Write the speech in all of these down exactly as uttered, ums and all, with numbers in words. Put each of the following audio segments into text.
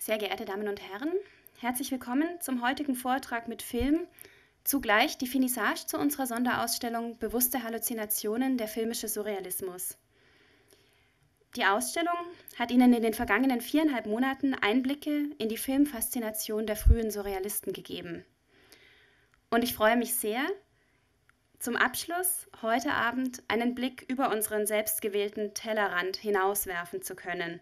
Sehr geehrte Damen und Herren, herzlich willkommen zum heutigen Vortrag mit Film, zugleich die Finissage zu unserer Sonderausstellung Bewusste Halluzinationen, der filmische Surrealismus. Die Ausstellung hat Ihnen in den vergangenen viereinhalb Monaten Einblicke in die Filmfaszination der frühen Surrealisten gegeben. Und ich freue mich sehr, zum Abschluss heute Abend einen Blick über unseren selbstgewählten Tellerrand hinauswerfen zu können.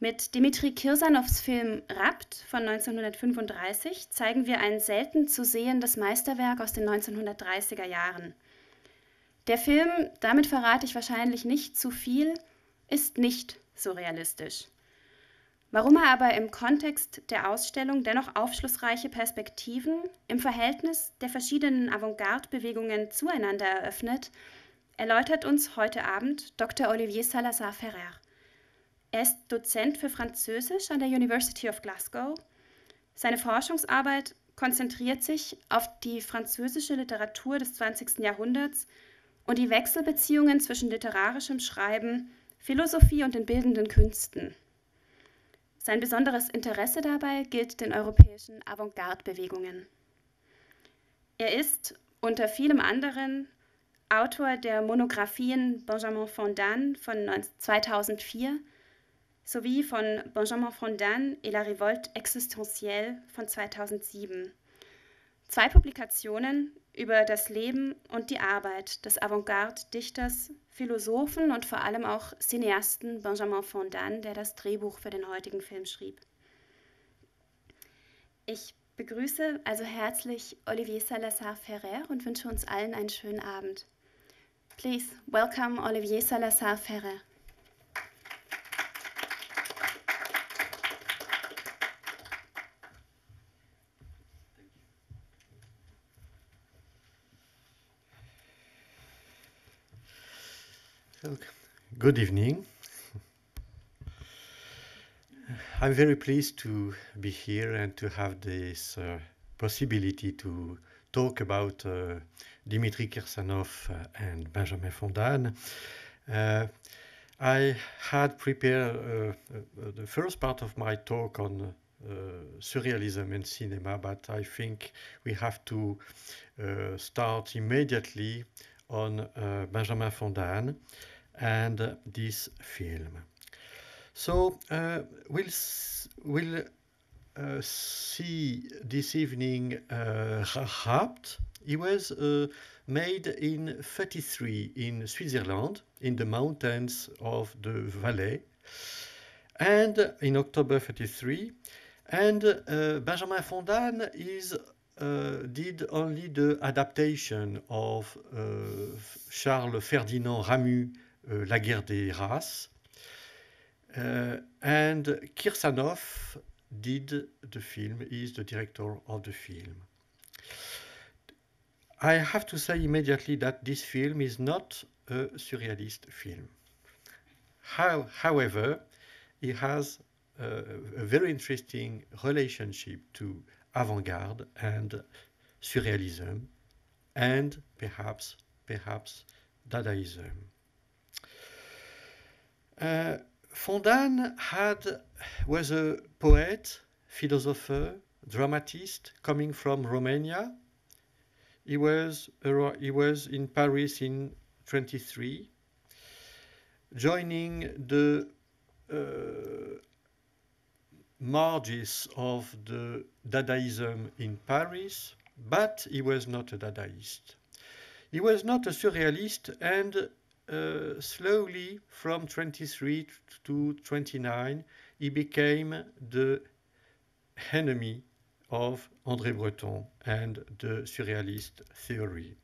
Mit Dimitri Kirsanoffs Film Rapt von neunzehnhundertfünfunddreißig zeigen wir ein selten zu sehendes Meisterwerk aus den neunzehnhundertdreißiger Jahren. Der Film, damit verrate ich wahrscheinlich nicht zu viel, ist nicht surrealistisch. Warum er aber im Kontext der Ausstellung dennoch aufschlussreiche Perspektiven im Verhältnis der verschiedenen Avantgarde-Bewegungen zueinander eröffnet, erläutert uns heute Abend Doktor Olivier Salazar-Ferrer. Er ist Dozent für Französisch an der University of Glasgow. Seine Forschungsarbeit konzentriert sich auf die französische Literatur des zwanzigsten Jahrhunderts und die Wechselbeziehungen zwischen literarischem Schreiben, Philosophie und den bildenden Künsten. Sein besonderes Interesse dabei gilt den europäischen Avantgarde-Bewegungen. Er ist unter vielem anderen Autor der Monographien Benjamin Fondane von zweitausendvier, sowie von Benjamin Fondane et la Révolte existentielle von zweitausendsieben. Zwei Publikationen über das Leben und die Arbeit des Avantgarde-Dichters, Philosophen und vor allem auch Cineasten Benjamin Fondane, der das Drehbuch für den heutigen Film schrieb. Ich begrüße also herzlich Olivier Salazar-Ferrer und wünsche uns allen einen schönen Abend. Please welcome Olivier Salazar-Ferrer. Good evening. I'm very pleased to be here and to have this uh, possibility to talk about uh, Dimitri Kirsanoff and Benjamin Fondane. Uh, I had prepared uh, uh, the first part of my talk on uh, surrealism and cinema, but I think we have to uh, start immediately on uh, Benjamin Fondane and uh, this film. So uh, we'll, we'll uh, see this evening uh, Rapt. He was uh, made in thirty-three in Switzerland, in the mountains of the Valais, and in October thirty-three. And uh, Benjamin Fondane is Uh, did only the adaptation of uh, Charles Ferdinand Ramuz, uh, La guerre des races, uh, and Kirsanoff did the film, is the director of the film. I have to say immediately that this film is not a surrealist film. How, however, it has uh, a very interesting relationship to avant-garde and surrealism, and perhaps, perhaps Dadaism. Uh, Fondane had, was a poet, philosopher, dramatist coming from Romania. He was, he was in Paris in twenty-three, joining the uh, marges of the Dadaism in Paris, but he was not a Dadaist. He was not a surrealist, and uh, slowly from twenty-three to twenty-nine, he became the enemy of André Breton and the surrealist theory.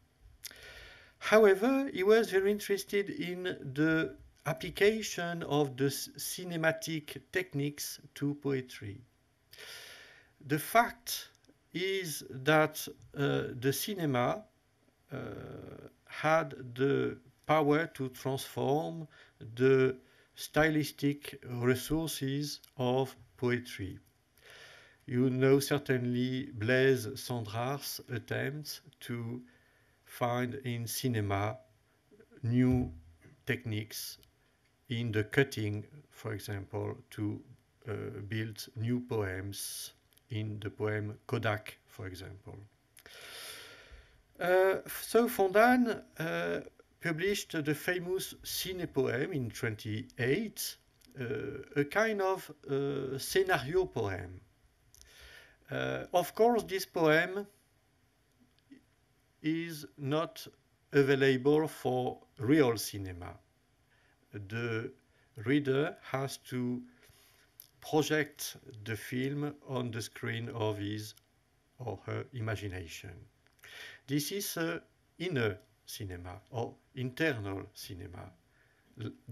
However, he was very interested in the application of the cinematic techniques to poetry. The fact is that uh, the cinema uh, had the power to transform the stylistic resources of poetry. You know certainly Blaise Cendrars' attempts to find in cinema new techniques in the cutting, for example, to uh, built new poems in the poem Kodak, for example. Uh, so Fondane uh, published the famous cinépoème in twenty-eight, uh, a kind of uh, scenario poem. Uh, of course, this poem is not available for real cinema. The reader has to project the film on the screen of his or her imagination. This is uh, inner cinema or internal cinema,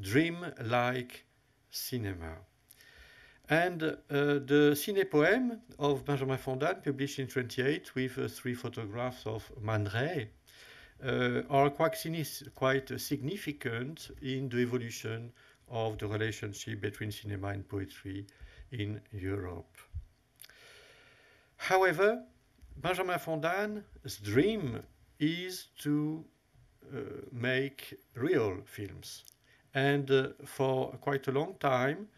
dream-like cinema. And uh, the cinépoème of Benjamin Fondane, published in twenty-eight with uh, three photographs of Man Ray, uh, are quite, quite significant in the evolution of the relationship between cinema and poetry in Europe. However, Benjamin Fondane's dream is to uh, make real films. And uh, for quite a long time,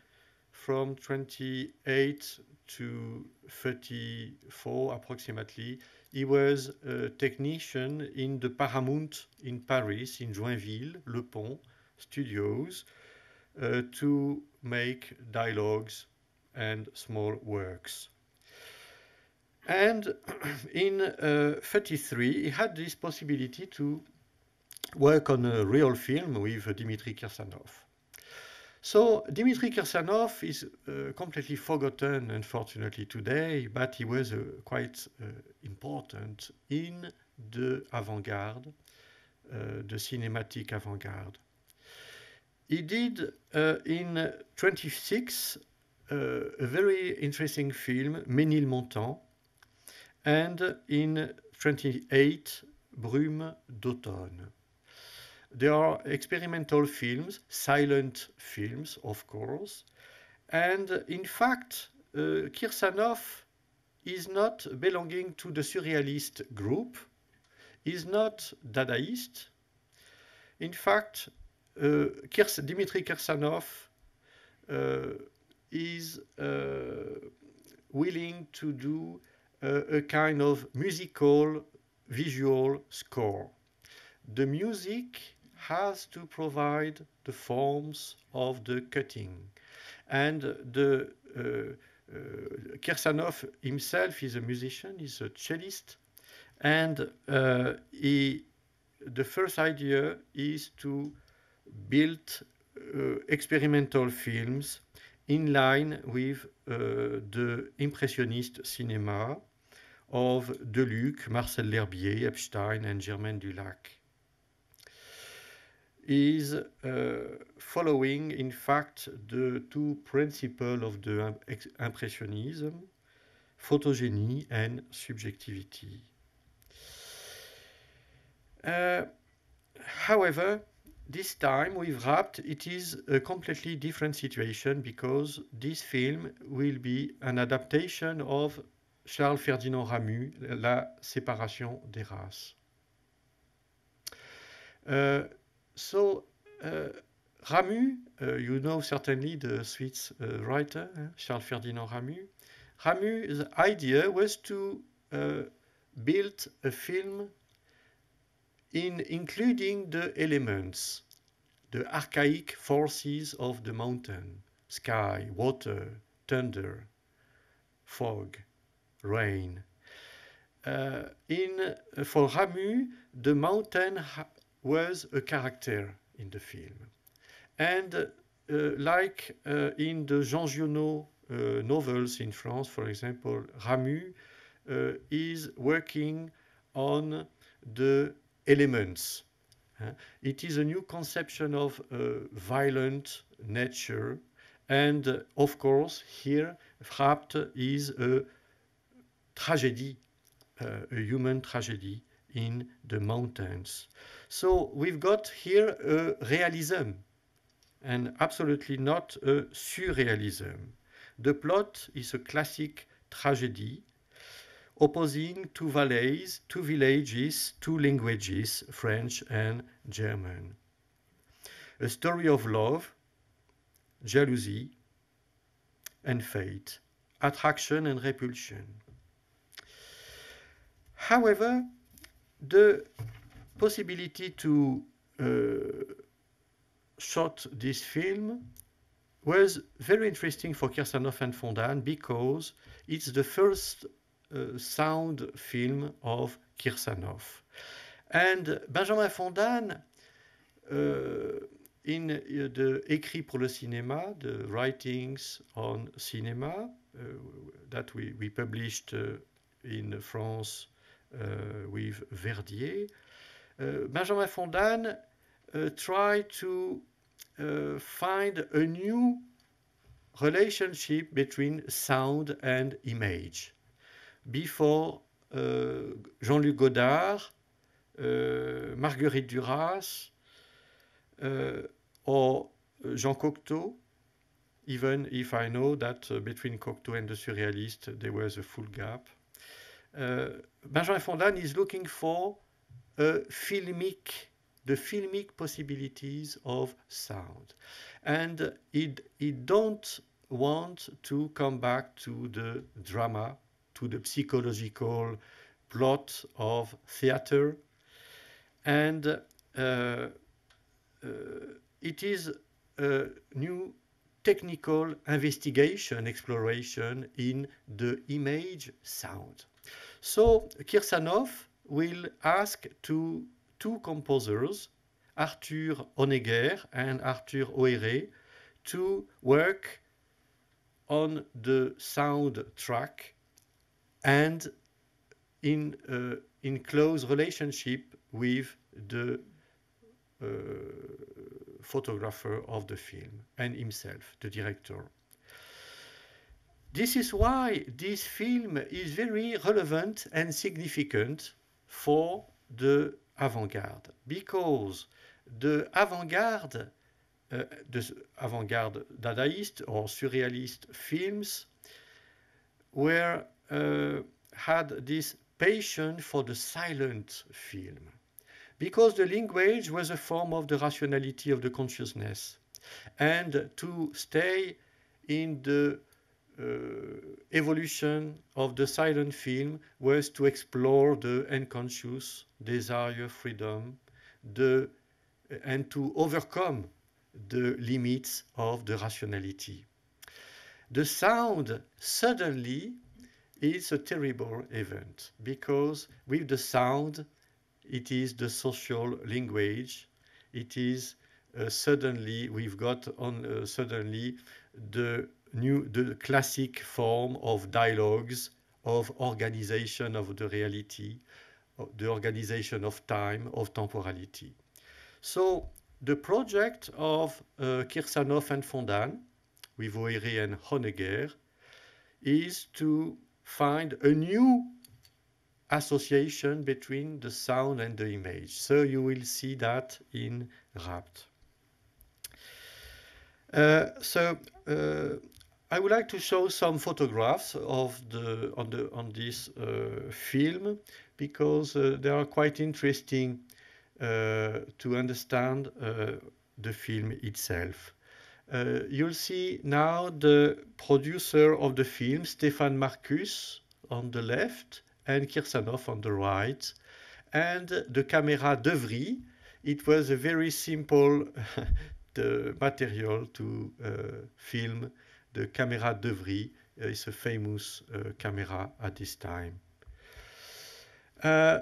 from twenty-eight to thirty-four approximately, he was a technician in the Paramount in Paris, in Joinville, Le Pont Studios, uh, to make dialogues and small works. And in uh, thirty-three, he had this possibility to work on a real film with uh, Dimitri Kirsanoff. So Dimitri Kirsanoff is uh, completely forgotten, unfortunately, today, but he was uh, quite uh, important in the avant-garde, uh, the cinematic avant-garde. He did uh, in twenty-six uh, a very interesting film, Ménilmontant, and in twenty-eight, Brume d'Automne. There are experimental films, silent films, of course, and in fact, uh, Kirsanoff is not belonging to the surrealist group, is not Dadaist. In fact, uh, Kirs Dimitri Kirsanoff uh, is uh, willing to do uh, a kind of musical visual score. The music has to provide the forms of the cutting. And the uh, uh, Kirsanoff himself is a musician, he's a cellist, and uh, he, the first idea is to build uh, experimental films in line with uh, the impressionist cinema of Deluc, Marcel Lherbier, Epstein, and Germaine Dulac. Is uh, following, in fact, the two principles of the impressionism, photogénie and subjectivity. Uh, however, this time with Rapt, it is a completely different situation because this film will be an adaptation of Charles Ferdinand Ramuz, La Séparation des Races. Uh, So, uh, Ramuz, uh, you know certainly the Swiss uh, writer, eh? Charles Ferdinand Ramuz. Ramuz's idea was to uh, build a film in including the elements, the archaic forces of the mountain, sky, water, thunder, fog, rain. Uh, in, uh, for Ramuz, the mountain ha was a character in the film. And uh, like uh, in the Jean Giono uh, novels in France, for example, Ramuz uh, is working on the elements. Uh, it is a new conception of uh, violent nature. And uh, of course, here, Rapt is a tragedy, uh, a human tragedy in the mountains. So we've got here a realism and absolutely not a surrealism. The plot is a classic tragedy opposing two valleys, two villages, two languages, French and German. A story of love, jealousy, and Fate, Attraction and Repulsion. However, the possibility to uh, shot this film was very interesting for Kirsanoff and Fondane because it's the first uh, sound film of Kirsanoff. And Benjamin Fondane, uh, in uh, the Écrit pour le Cinéma, the writings on cinema uh, that we, we published uh, in France uh, with Verdier, uh, Benjamin Fondane uh, tried to Uh, find a new relationship between sound and image. Before uh, Jean-Luc Godard, uh, Marguerite Duras, uh, or Jean Cocteau, even if I know that uh, between Cocteau and the Surrealist there was a full gap, uh, Benjamin Fondane is looking for a filmic the filmic possibilities of sound. And it, it don't want to come back to the drama, to the psychological plot of theater. And uh, uh, it is a new technical investigation, exploration in the image sound. So Kirsanoff will ask to two composers, Arthur Honegger and Arthur Hoérée, to work on the soundtrack and in, uh, in close relationship with the uh, photographer of the film and himself, the director. This is why this film is very relevant and significant for the avant-garde, because the avant-garde, uh, the avant-garde Dadaist or Surrealist films were, uh, had this passion for the silent film, because the language was a form of the rationality of the consciousness, and to stay in the Uh, evolution of the silent film was to explore the unconscious desire, freedom, the, and to overcome the limits of the rationality. The sound suddenly is a terrible event, because with the sound it is the social language, it is uh, suddenly, we've got on uh, suddenly the New, the classic form of dialogues, of organization of the reality, of the organization of time, of temporality. So the project of uh, Kirsanoff and Fondane, with Hoérée and Honegger, is to find a new association between the sound and the image. So you will see that in Rapt. Uh, so. Uh, I would like to show some photographs of the on the on this uh, film, because uh, they are quite interesting uh, to understand uh, the film itself. Uh, you'll see now the producer of the film, Stéphane Marcus, on the left, and Kirsanoff on the right, and the camera d'Evry. It was a very simple the material to uh, film. The camera d'Evry is a famous uh, camera at this time. Uh,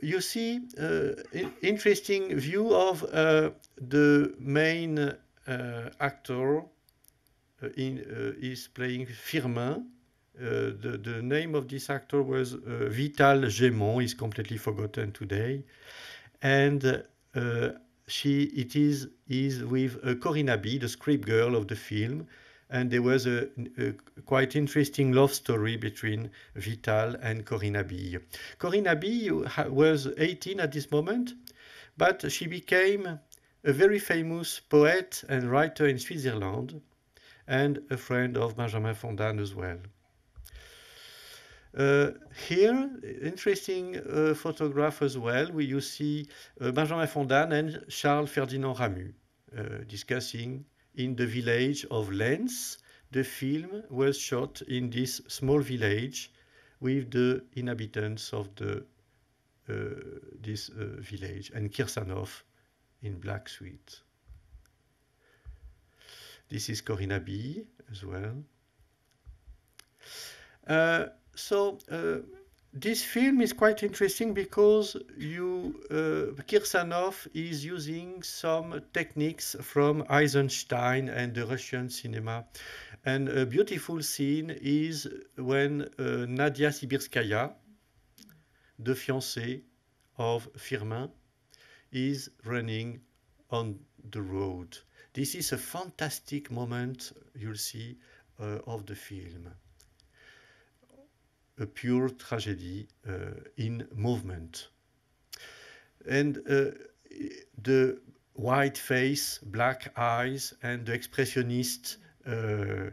you see uh, an interesting view of uh, the main uh, actor in, uh, is playing Firmin. Uh, the, the name of this actor was uh, Vital Gemont, is completely forgotten today. And uh, she it is, is with uh, Corinna B, the script girl of the film. And there was a, a quite interesting love story between Vital and Corinna B. Corinna B was eighteen at this moment, but she became a very famous poet and writer in Switzerland, and a friend of Benjamin Fondane as well. Uh, here, interesting uh, photograph as well, where you see uh, Benjamin Fondane and Charles Ferdinand Ramuz uh, discussing in the village of Lens the film was shot in this small village with the inhabitants of the, uh, this uh, village, and Kirsanoff in black suit. This is Corinna B as well. Uh, so uh, this film is quite interesting because you uh, Kirsanoff is using some techniques from Eisenstein and the Russian cinema, and a beautiful scene is when uh, Nadia Sibirskaya, the fiancée of Firmin, is running on the road. This is a fantastic moment, you'll see, uh, of the film. A pure tragedy uh, in movement. And uh, the white face, black eyes, and the expressionist uh, uh,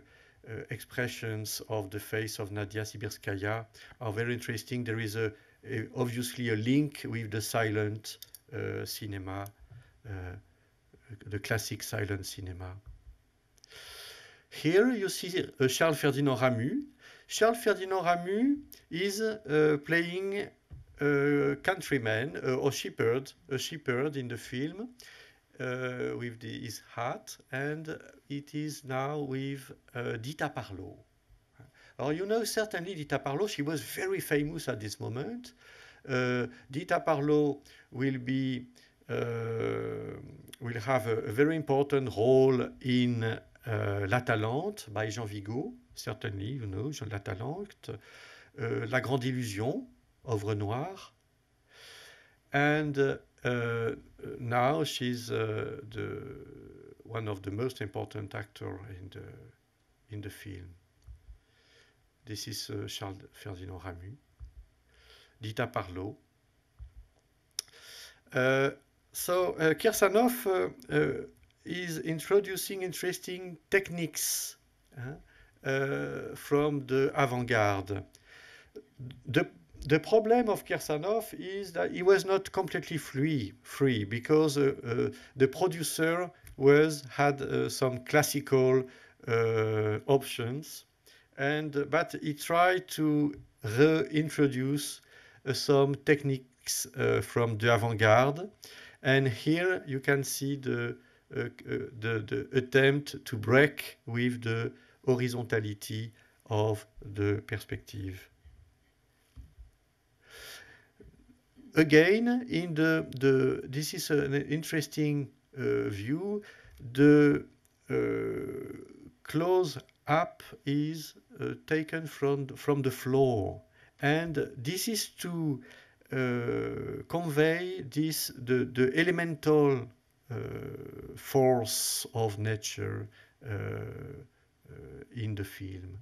expressions of the face of Nadia Sibirskaya are very interesting. There is a, a, obviously a link with the silent uh, cinema, uh, the classic silent cinema. Here you see uh, Charles Ferdinand Ramuz. Charles Ferdinand Ramuz is uh, playing a countryman uh, or shepherd, a shepherd in the film, uh, with the, his hat, and it is now with uh, Dita Parlo. Or you know certainly Dita Parlo. She was very famous at this moment. Uh, Dita Parlo will be uh, will have a, a very important role in uh, L'Atalante by Jean Vigo. Certainly, you know, L'Atalante, uh, La Grande Illusion, Oeuvre Noire. And uh, uh, now she's uh, the, one of the most important actors in the, in the film. This is uh, Charles Ferdinand Ramuz, Dita Parlo. Uh, so uh, Kirsanoff uh, uh, is introducing interesting techniques. Huh? Uh, from the avant-garde. The, the problem of Kirsanoff is that he was not completely free, free because uh, uh, the producer was, had uh, some classical uh, options, and, but he tried to reintroduce uh, some techniques uh, from the avant-garde. And here you can see the, uh, uh, the, the attempt to break with the horizontality of the perspective. Again, in the, the this is an interesting uh, view. The uh, close-up is uh, taken from from the floor, and this is to uh, convey this the the elemental uh, force of nature. Uh, Uh, in the film,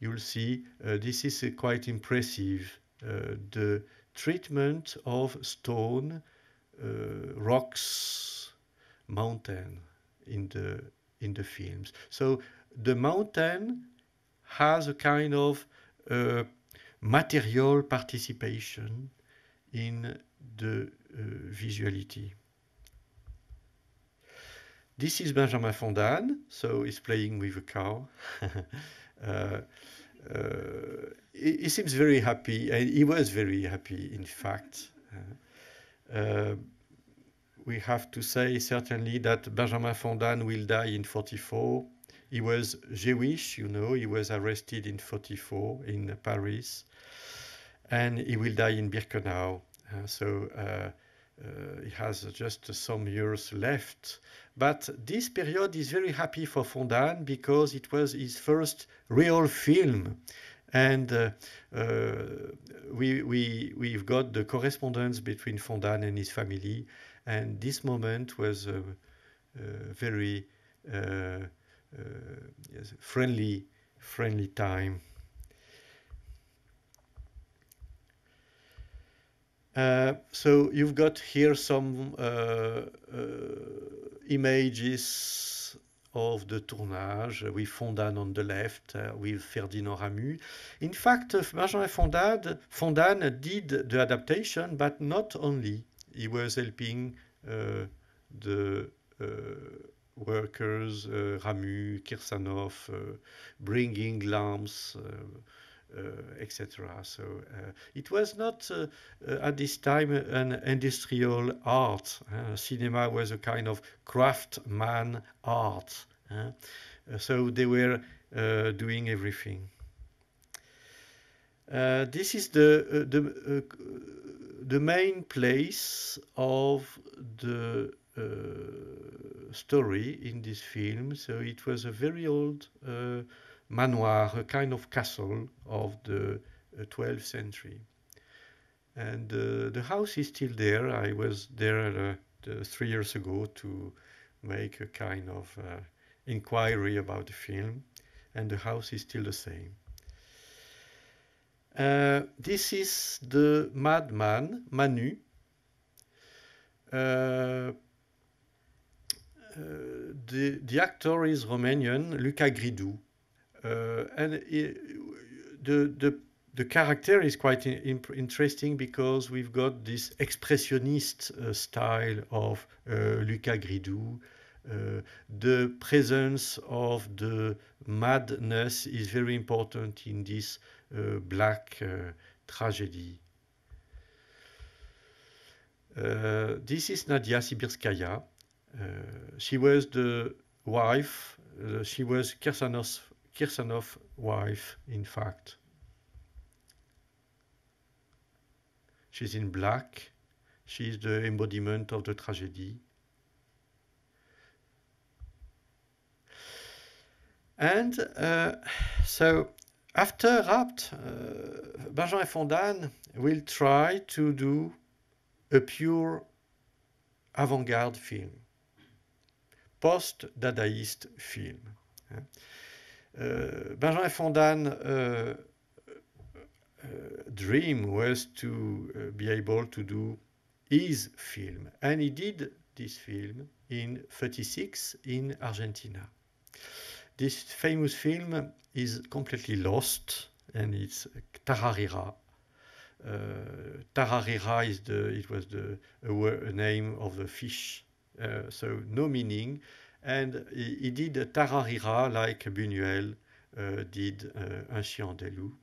you'll see uh, this is uh, quite impressive. Uh, the treatment of stone, uh, rocks, mountain in the in the films. So the mountain has a kind of uh, material participation in the uh, visuality. This is Benjamin Fondane, so he's playing with a cow. uh, uh, he, he seems very happy, and he was very happy, in fact. Uh, uh, we have to say, certainly, that Benjamin Fondane will die in forty-four. He was Jewish, you know, he was arrested in forty-four in Paris, and he will die in Birkenau. Uh, so. Uh, Uh, he has just some years left, but this period is very happy for Fondane because it was his first real film, and uh, uh, we, we, we've got the correspondence between Fondane and his family, and this moment was uh, uh, very uh, uh, yes, friendly, friendly time. Uh, so you've got here some uh, uh, images of the tournage with Fondane on the left, uh, with Ferdinand Ramuz. In fact, Benjamin Fondane, Fondane did the adaptation, but not only. He was helping uh, the uh, Workers, euh, Ramu, Kirsanoff, uh, Bringing Lamps, uh, uh, et cetera. So uh, it was not uh, uh, at this time an industrial art. Uh, cinema was a kind of craftsman art. Uh, so they were uh, doing everything. Uh, this is the uh, the uh, the main place of the uh, story in this film. So it was a very old uh, manoir, a kind of castle of the uh, twelfth century, and uh, the house is still there. I was there uh, three years ago to make a kind of uh, inquiry about the film, and the house is still the same. Uh, this is the madman, Manu. Uh, uh, the, the actor is Romanian, Luca Gridou. Uh, and it, the, the, the character is quite in, interesting because we've got this expressionist uh, style of uh, Luca Gridou. Uh, the presence of the madness is very important in this Uh, black uh, tragedy. Uh, this is Nadia Sibirskaya. Uh, she was the wife, uh, she was Kirsanoff's, Kirsanoff's wife, in fact. She's in black. She's the embodiment of the tragedy. And uh, so after Rapt, uh, Benjamin Fondane will try to do a pure avant-garde film, post-dadaist film. Uh, Benjamin Fondane's uh, uh, dream was to uh, be able to do his film, and he did this film in thirty-six in Argentina. This famous film is completely lost, and it's Tararira. Uh, Tararira is the it was the a, a name of the fish, uh, so no meaning. And he, he did a Tararira like Buñuel uh, did uh, Un chien andalou. loup.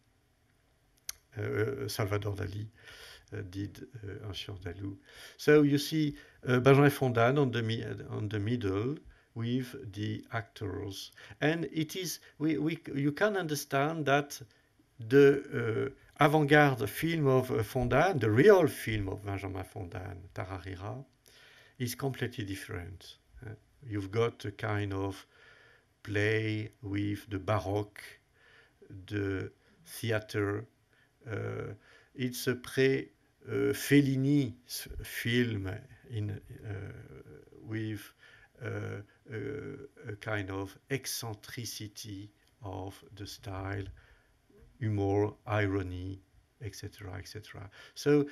Uh, Salvador Dali uh, did uh, Un chien andalou. So you see uh, Benjamin Fondane on the on the middle, with the actors, and it is we, we you can understand that the uh, avant-garde film of uh, Fondane, the real film of Benjamin Fondane, Tararira, is completely different. Uh, you've got a kind of play with the baroque, the theater. Uh, it's a pre-Fellini uh, film in uh, with. Uh, uh, a kind of eccentricity of the style, humor, irony, et cetera, et cetera. So,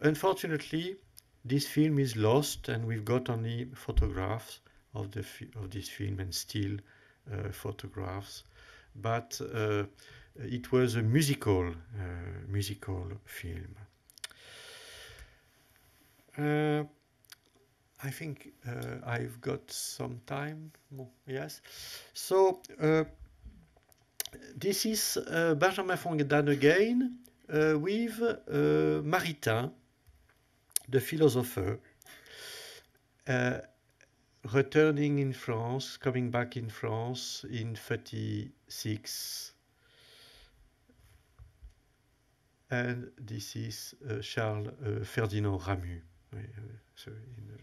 unfortunately, this film is lost, and we've got only photographs of the of this film and still uh, photographs. But uh, it was a musical, uh, musical film. Uh, I think uh, I've got some time, yes. So uh, this is uh, Benjamin Fondane again uh, with uh, Maritain, the philosopher, uh, returning in France, coming back in France in thirty-six. And this is uh, Charles uh, Ferdinand Ramuz, uh, so in uh,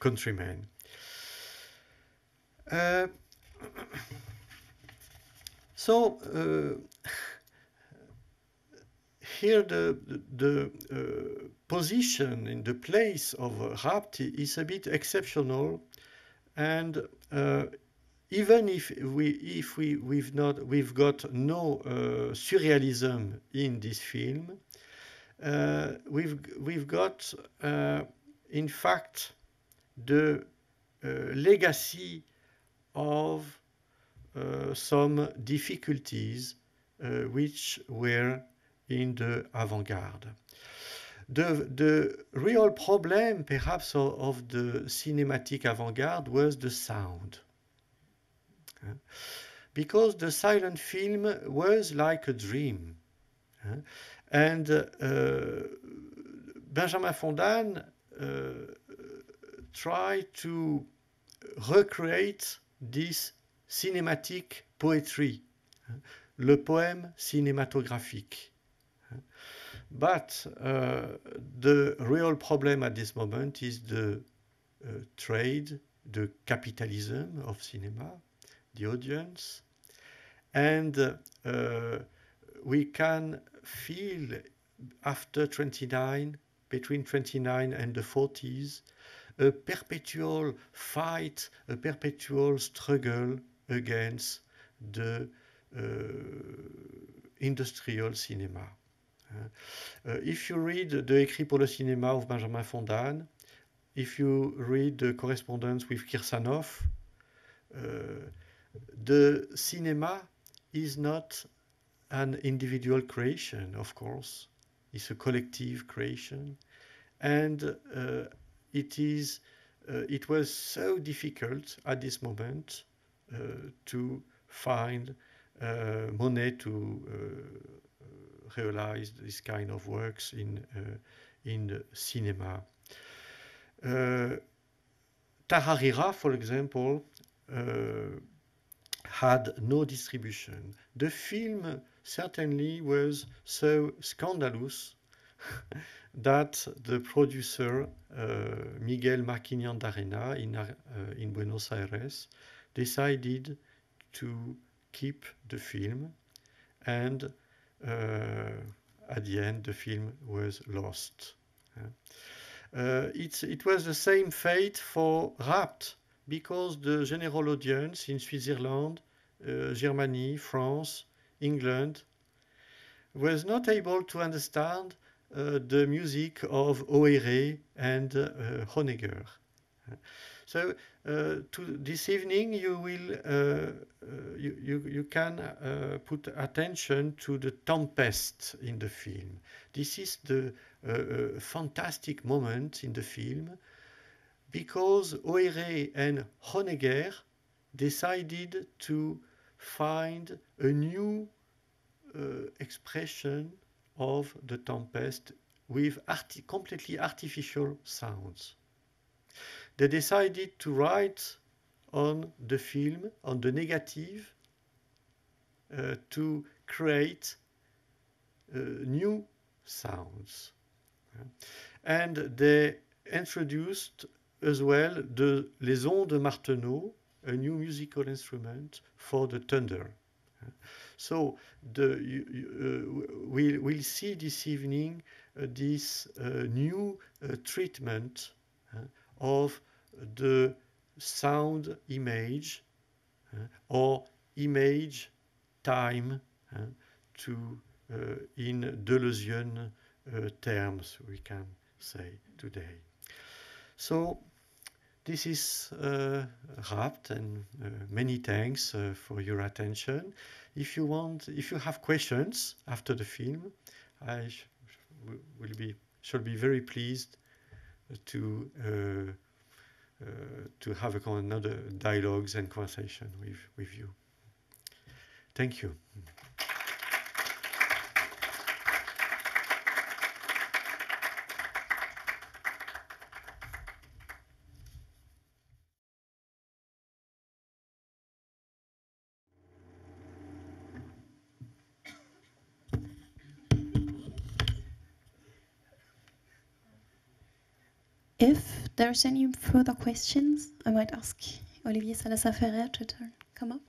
countrymen. Uh, so uh, here the, the, the uh, position in the place of uh, Rapt is a bit exceptional, and uh, even if we if we we've not we've got no uh, surrealism in this film, uh, we've we've got uh, in fact the uh, legacy of uh, some difficulties uh, which were in the avant-garde. The, the real problem, perhaps, of, of the cinematic avant-garde was the sound. because the silent film was like a dream. And uh, Benjamin Fondane uh, tried to recreate this cinematic poetry, le poème cinématographique. But uh, the real problem at this moment is the uh, trade, the capitalism of cinema, the audience, and uh, we can feel after twenty-nine, between twenty-nine and the forties, a perpetual fight, a perpetual struggle against the uh, industrial cinema. Uh, if you read the Écrit pour le Cinéma of Benjamin Fondane, if you read the correspondence with Kirsanoff, uh, the cinema is not an individual creation, of course. It's a collective creation. And uh, it is, uh, it was so difficult at this moment uh, to find uh, money to uh, realize this kind of works in uh, in the cinema. Uh, Tararira, for example, uh, had no distribution. The film certainly was so scandalous that the producer uh, Miguel Marquignan d'Arena in uh, in Buenos Aires decided to keep the film, and Uh, at the end, the film was lost. Uh, it's, it was the same fate for Rapt, because the general audience in Switzerland, uh, Germany, France, England, was not able to understand uh, the music of Hoérée and uh, Honegger. So uh, to this evening, you will uh, uh, you, you you can uh, put attention to the tempest in the film. This is the uh, uh, fantastic moment in the film, because Hoérée and Honegger decided to find a new uh, expression of the tempest with arti completely artificial sounds. They decided to write on the film, on the negative, uh, to create uh, new sounds. And they introduced as well the, les ondes Martenot, a new musical instrument for the thunder. So the, you, you, uh, we'll, we'll see this evening uh, this uh, new uh, treatment uh, of the sound image uh, or image time, uh, to uh, in Deleuzian uh, terms we can say today. So this is uh, Rapt, and uh, many thanks uh, for your attention. If you want, if you have questions after the film, I sh will be shall be very pleased to uh, uh, to have a, another dialogues and conversation with with you. Thank you. If there's any further questions, I might ask Olivier Salazar-Ferrer to turn, come up.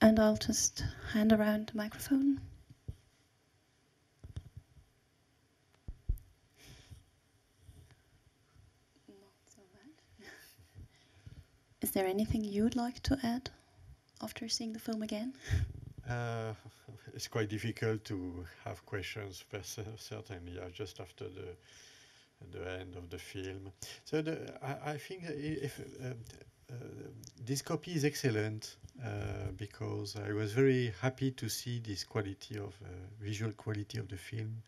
And I'll just hand around the microphone. Not so bad. Is there anything you'd like to add after seeing the film again? Uh, it's quite difficult to have questions, certainly, just after the At the end of the film. So the, I, I think if, uh, uh, this copy is excellent, uh, because I was very happy to see this quality of uh, visual quality of the film.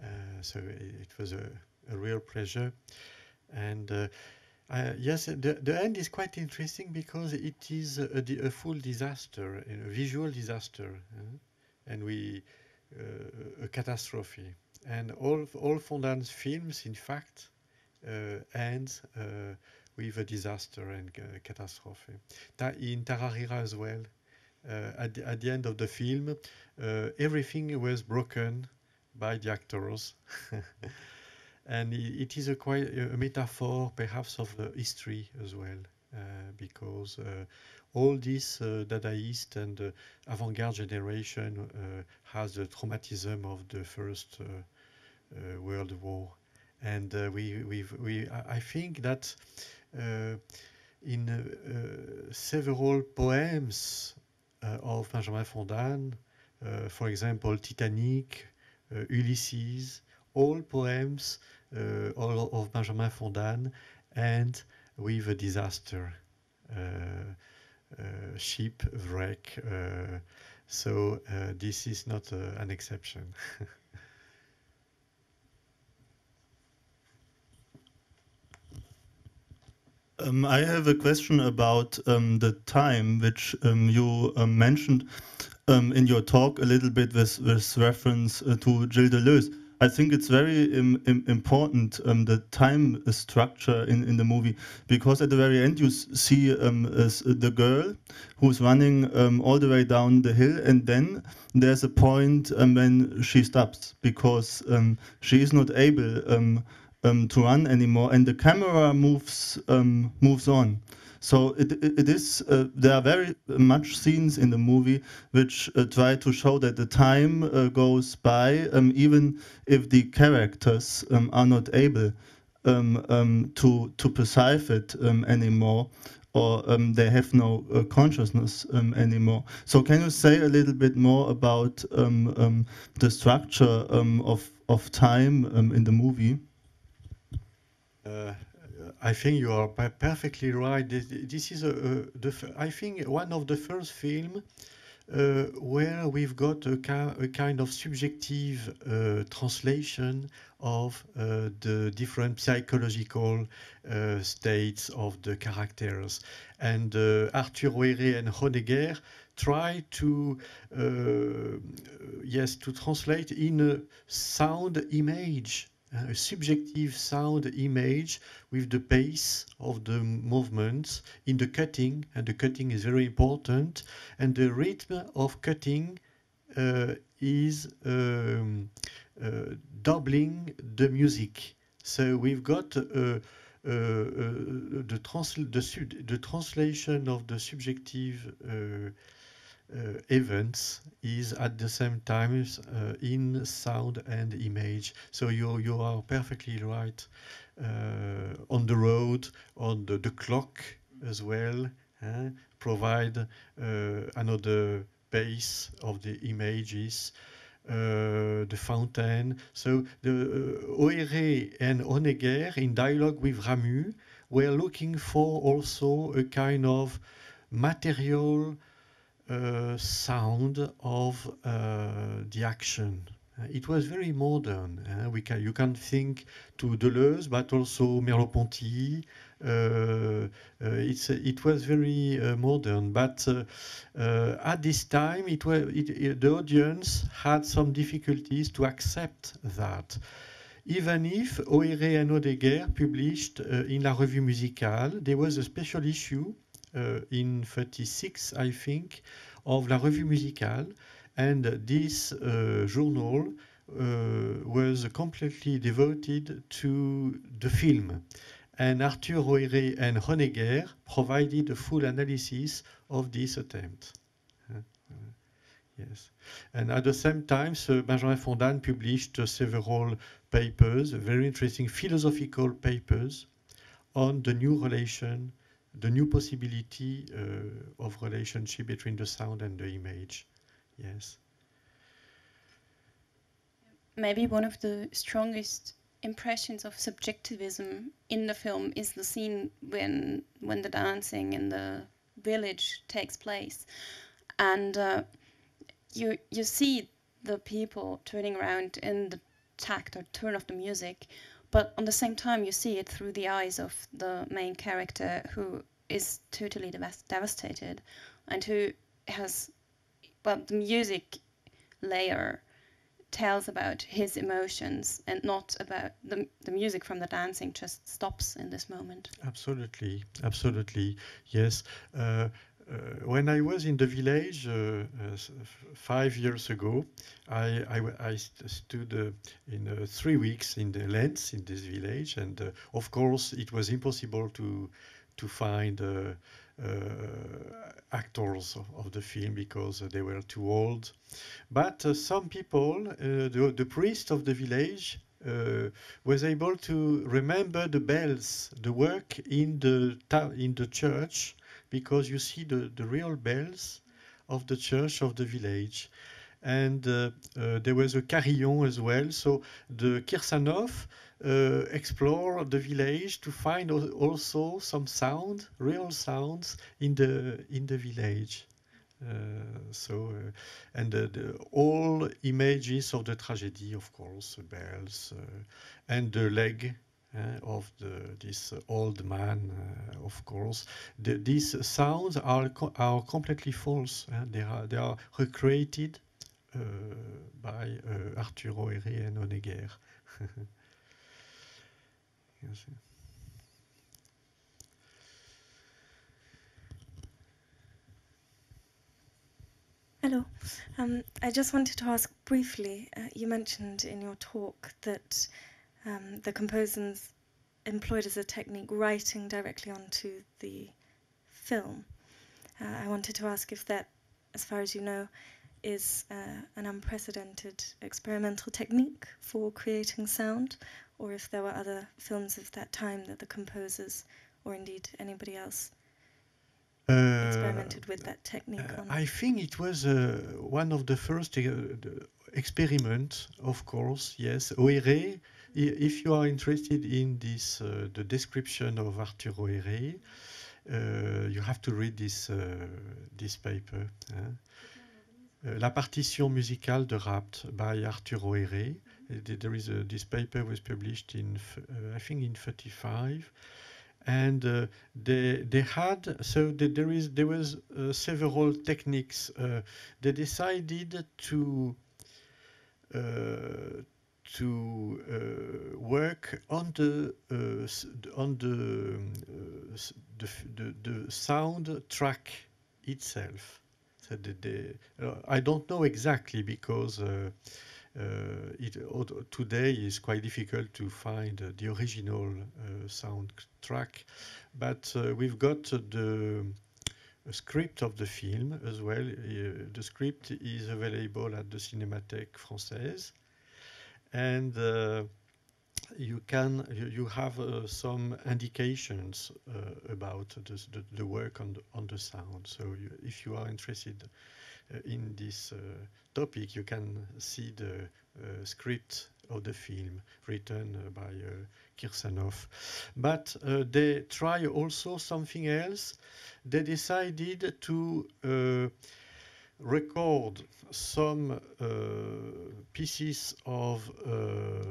Uh, so it, it was a, a real pleasure. And uh, Uh, yes, the, the end is quite interesting because it is a, a full disaster, a visual disaster, uh, and we uh, a catastrophe. And all all Fondane's films, in fact, uh, end uh, with a disaster and uh, catastrophe. Ta in Tararira as well, uh, at the, at the end of the film, uh, everything was broken by the actors. And it is a quite a metaphor, perhaps, of the history as well, uh, because uh, all this uh, Dadaist and uh, avant-garde generation uh, has the traumatism of the First uh, uh, World War, and uh, we we we I think that uh, in uh, uh, several poems uh, of Benjamin Fondane, uh, for example, Titanic, uh, Ulysses. All poems uh, all of Benjamin Fondane end with a disaster, uh, uh, ship wreck. Uh, so uh, this is not uh, an exception. um, I have a question about um, the time which um, you um, mentioned um, in your talk a little bit with, with reference uh, to Gilles Deleuze. I think it's very im im important, um, the time structure in, in the movie, because at the very end you see um, the girl who's running um, all the way down the hill, and then there's a point um, when she stops, because um, she is not able um, um, to run anymore, and the camera moves, um, moves on. So it, it, it is, uh, there are very much scenes in the movie which uh, try to show that the time uh, goes by, um, even if the characters um, are not able um, um, to, to perceive it um, anymore, or um, they have no uh, consciousness um, anymore. So can you say a little bit more about um, um, the structure um, of, of time um, in the movie? Uh. I think you are perfectly right. This, this is, a, a, the, I think, one of the first films uh, where we've got a, ca a kind of subjective uh, translation of uh, the different psychological uh, states of the characters. And uh, Arthur Hoérée and Honegger try to, uh, yes, to translate in a sound image. A subjective sound image with the pace of the movements in the cutting, and the cutting is very important, and the rhythm of cutting uh, is um, uh, doubling the music. So we've got uh, uh, uh, the, transl the, the translation of the subjective uh, Uh, events is at the same time uh, in sound and image. So you you are perfectly right. Uh, on the road, on the, the clock as well, eh, provide uh, another base of the images. Uh, the fountain. So the uh, Hoérée and Honegger, in dialogue with Ramuz, were looking for also a kind of material. Uh, sound of uh, the action. Uh, it was very modern. Uh, we can, you can think to Deleuze, but also Merleau-Ponty. Uh, uh, it's uh, it was very uh, modern. But uh, uh, at this time, it was it, it, the audience had some difficulties to accept that. Even if Hoérée and Honegger published uh, in La Revue Musicale, there was a special issue. Uh, in thirty-six, I think, of La Revue Musicale, and this uh, journal uh, was completely devoted to the film. And Arthur Hoérée and Honegger provided a full analysis of this attempt. Uh, uh, yes, and at the same time, so Benjamin Fondane published uh, several papers, very interesting philosophical papers, on the new relation. The new possibility uh, of relationship between the sound and the image, yes. Maybe one of the strongest impressions of subjectivism in the film is the scene when when the dancing in the village takes place, and uh, you you see the people turning around in the tact or turn of the music, but on the same time you see it through the eyes of the main character, who is totally devast devastated and who has, well, the music layer tells about his emotions and not about the, the music from the dancing just stops in this moment. Absolutely, absolutely, yes. Uh, Uh, when I was in the village uh, uh, five years ago, I, I, I st stood uh, in uh, three weeks in the Lens in this village, and uh, of course it was impossible to to find uh, uh, actors of, of the film because uh, they were too old. But uh, some people, uh, the, the priest of the village, Uh, was able to remember the bells, the work in the ta in the church, because you see the, the real bells of the church of the village. And uh, uh, there was a carillon as well. So the Kirsanoff uh, explored the village to find al also some sound, real sounds in the in the village. Uh, so, uh, and the, the, all images of the tragedy, of course, the bells, uh, and the leg uh, of the, this old man, uh, of course. The, these sounds are, co are completely false. Uh, they, are, they are recreated uh, by uh, Arthur Hoérée and Honegger. Yes. Hello. Um, I just wanted to ask briefly, uh, you mentioned in your talk that um, the composers employed as a technique writing directly onto the film. Uh, I wanted to ask if that, as far as you know, is uh, an unprecedented experimental technique for creating sound, or if there were other films of that time that the composers, or indeed anybody else, Uh, experimented with that technique. Uh, I think it was uh, one of the first uh, the experiments, of course, yes. Hoérée, if you are interested in this, uh, the description of Arthur Hoérée, uh, you have to read this, uh, this paper. Hein? Uh, La partition musicale de Rapt by Arthur Hoérée. Mm-hmm. There is a, this paper was published in, uh, I think, in thirty-five. And uh, they they had so the, there is there was uh, several techniques. Uh, they decided to uh, to uh, work on the uh, on the, uh, the, the the sound track itself. So they, they, uh, I don't know exactly because. Uh, Uh, it, uh, today is quite difficult to find uh, the original uh, sound track, but uh, we've got uh, the uh, script of the film as well. Uh, the script is available at the Cinémathèque Française, and uh, you can you, you have uh, some indications uh, about the, the, the work on the, on the sound. So you, if you are interested Uh, in this uh, topic, you can see the uh, script of the film written uh, by uh, Kirsanoff. But uh, they try also something else. They decided to uh, record some uh, pieces of uh,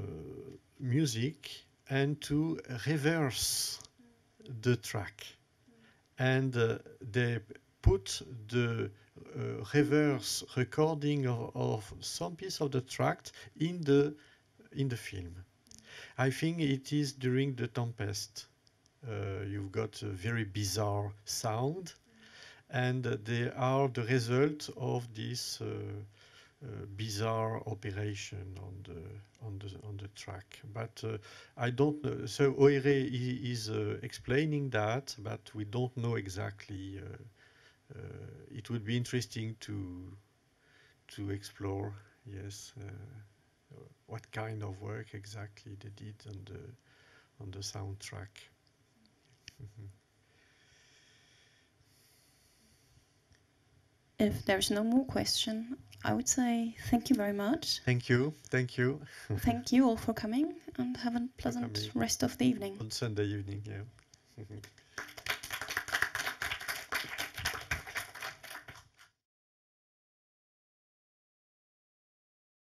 music and to reverse the track. And uh, they put the Uh, reverse recording of, of some piece of the track in the in the film. I think it is during the Tempest. Uh, you've got a very bizarre sound, and uh, they are the result of this uh, uh, bizarre operation on the on the on the track. But uh, I don't know. So Hoérée is uh, explaining that, but we don't know exactly. Uh, Uh, it would be interesting to to explore, yes, uh, what kind of work exactly they did on the on the soundtrack. Mm-hmm. If there's no more question, I would say thank you very much. Thank you, thank you. Thank you all for coming, and have a pleasant rest of the evening. On Sunday evening, yeah.